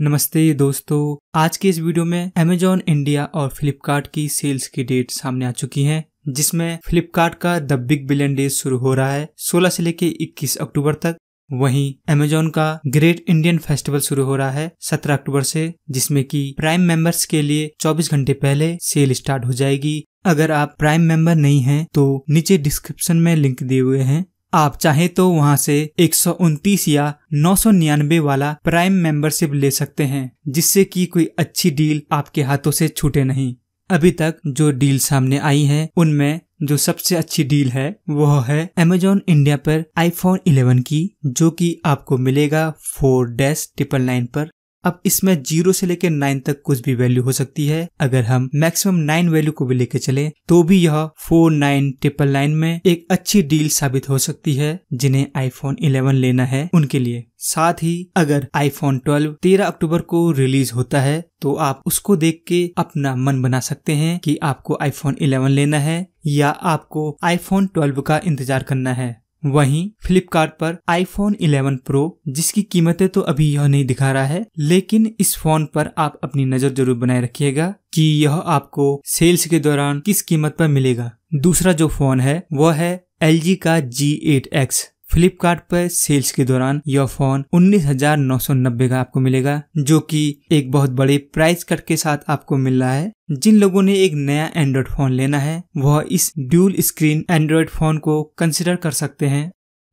नमस्ते दोस्तों, आज के इस वीडियो में Amazon इंडिया और Flipkart की सेल्स की डेट सामने आ चुकी हैं, जिसमें Flipkart का द बिग बिलियन डे शुरू हो रहा है 16 से लेके 21 अक्टूबर तक। वहीं Amazon का ग्रेट इंडियन फेस्टिवल शुरू हो रहा है 17 अक्टूबर से, जिसमें कि प्राइम मेंबर्स के लिए 24 घंटे पहले सेल स्टार्ट हो जाएगी। अगर आप प्राइम मेंबर नहीं हैं तो नीचे डिस्क्रिप्शन में लिंक दिए हुए हैं, आप चाहे तो वहां से 129 या 999 वाला प्राइम मेंबरशिप ले सकते हैं, जिससे कि कोई अच्छी डील आपके हाथों से छूटे नहीं। अभी तक जो डील सामने आई है उनमें जो सबसे अच्छी डील है वो है Amazon इंडिया पर iPhone 11 की, जो कि आपको मिलेगा 4-999 पर। अब इसमें 0 से लेकर 9 तक कुछ भी वैल्यू हो सकती है। अगर हम मैक्सिमम 9 वैल्यू को भी लेकर चले तो भी यह 4-999 में एक अच्छी डील साबित हो सकती है जिन्हें iPhone 11 लेना है उनके लिए। साथ ही अगर iPhone 12 13 अक्टूबर को रिलीज होता है तो आप उसको देख के अपना मन बना सकते हैं कि आपको iPhone 11 लेना है या आपको iPhone 12 का इंतजार करना है। वहीं Flipkart पर iPhone 11 Pro, जिसकी कीमतें तो अभी यह नहीं दिखा रहा है, लेकिन इस फोन पर आप अपनी नजर जरूर बनाए रखिएगा कि यह आपको सेल्स के दौरान किस कीमत पर मिलेगा। दूसरा जो फोन है वह है LG का G8X। Flipkart पर सेल्स के दौरान यह फोन 19,990 का आपको मिलेगा, जो कि एक बहुत बड़े प्राइस कट के साथ आपको मिल रहा है। जिन लोगों ने एक नया एंड्रॉइड फोन लेना है वह इस ड्यूल स्क्रीन एंड्रॉइड फोन को कंसिडर कर सकते हैं।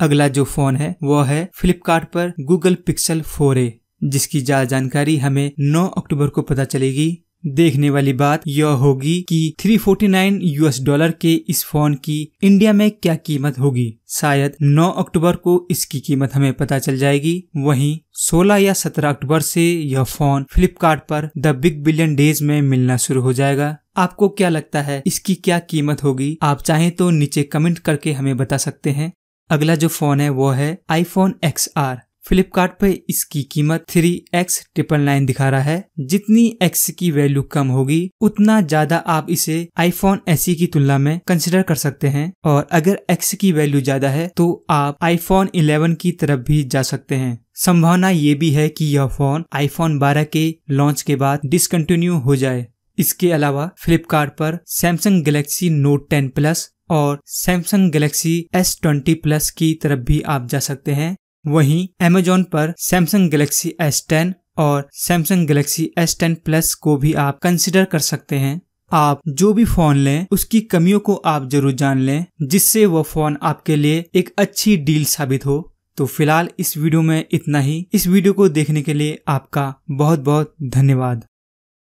अगला जो फोन है वह है Flipkart पर Google Pixel 4a, जिसकी ज्यादा जानकारी हमें 9 अक्टूबर को पता चलेगी। देखने वाली बात यह होगी कि $349 के इस फोन की इंडिया में क्या कीमत होगी। शायद 9 अक्टूबर को इसकी कीमत हमें पता चल जाएगी। वहीं 16 या 17 अक्टूबर से यह फोन Flipkart पर द बिग बिलियन डेज में मिलना शुरू हो जाएगा। आपको क्या लगता है इसकी क्या कीमत होगी? आप चाहें तो नीचे कमेंट करके हमें बता सकते हैं। अगला जो फोन है वो है iPhone XR। Flipkart पे इसकी कीमत 3X999 दिखा रहा है। जितनी X की वैल्यू कम होगी उतना ज्यादा आप इसे iPhone SE की तुलना में कंसिडर कर सकते हैं, और अगर X की वैल्यू ज्यादा है तो आप iPhone 11 की तरफ भी जा सकते हैं। संभावना ये भी है कि यह फोन iPhone 12 के लॉन्च के बाद डिसकंटिन्यू हो जाए। इसके अलावा Flipkart पर Samsung Galaxy Note 10 Plus और Samsung Galaxy S20 Plus की तरफ भी आप जा सकते हैं। वहीं Amazon पर Samsung Galaxy S10 और Samsung Galaxy S10 Plus को भी आप कंसिडर कर सकते हैं। आप जो भी फोन लें उसकी कमियों को आप जरूर जान लें, जिससे वह फोन आपके लिए एक अच्छी डील साबित हो। तो फिलहाल इस वीडियो में इतना ही। इस वीडियो को देखने के लिए आपका बहुत बहुत धन्यवाद।